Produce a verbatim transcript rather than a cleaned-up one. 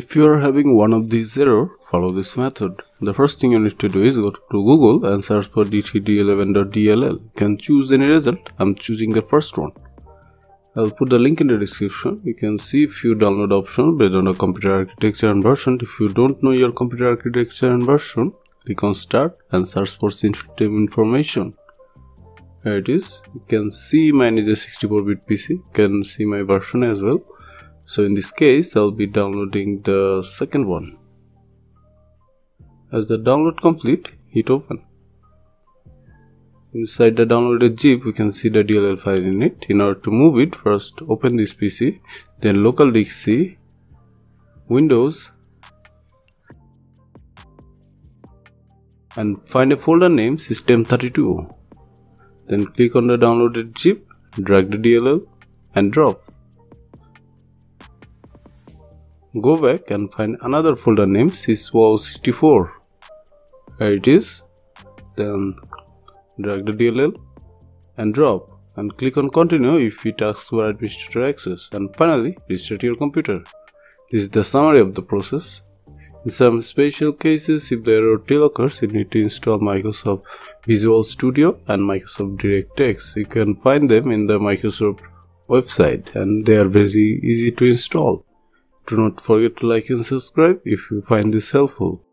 If you are having one of these error, follow this method. The first thing you need to do is go to Google and search for d three d eleven dot d l l. You can choose any result. I'm choosing the first one. I'll put the link in the description. You can see a few download options based on the computer architecture and version. If you don't know your computer architecture and version, click on Start and search for sensitive information. Here it is. You can see mine is a sixty-four bit P C. You can see my version as well. So in this case, I'll be downloading the second one. As the download complete, hit open. Inside the downloaded zip, we can see the D L L file in it. In order to move it, first open this P C, then local disk C, Windows, and find a folder named system thirty-two. Then click on the downloaded zip, drag the D L L, and drop. Go back and find another folder named sys wow sixty-four. Here it is. Then drag the D L L and drop, and click on continue if it asks for administrator access, and finally restart your computer. This is the summary of the process. In some special cases, if the error still occurs, you need to install Microsoft Visual Studio and Microsoft DirectX. You can find them in the Microsoft website and they are very easy to install. Do not forget to like and subscribe if you find this helpful.